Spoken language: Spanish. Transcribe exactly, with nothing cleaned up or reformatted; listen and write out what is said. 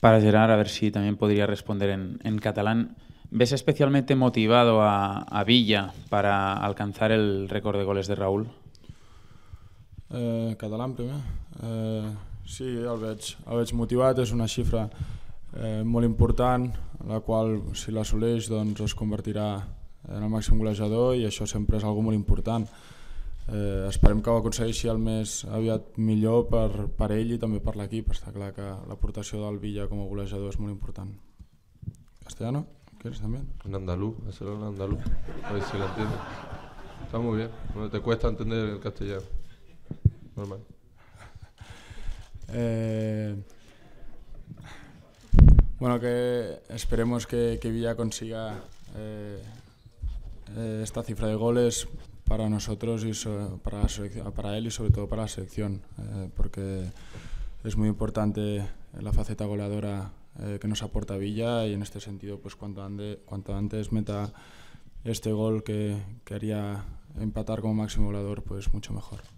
Para Gerard, a ver si también podría responder en, en catalán. ¿Ves especialmente motivado a, a Villa para alcanzar el récord de goles de Raül? Eh, catalán primer. Eh, sí, el veig, el veig motivat, és una xifra eh, molt important, la qual si l'assoleix doncs, es convertirà en el màxim golejador i això sempre és algo molt important. Eh, esperem que ho aconsegueixi el més aviat millor per, per ell i també per l'equip. Està clar que l'aportació del Villa com a golejador és molt important. Castellano, ¿quieres también? En andaluz, hacerlo en andaluz, a ver si lo entiendes. Está muy bien, bueno, te cuesta entender el castellano. Normal. Eh, bueno, que esperemos que, que Villa consiga eh, eh, esta cifra de goles para nosotros y so, para, para él y sobre todo para la selección, eh, porque es muy importante la faceta goleadora eh, que nos aporta Villa y en este sentido, pues cuanto, ande, cuanto antes meta este gol que, que haría empatar como máximo goleador, pues mucho mejor.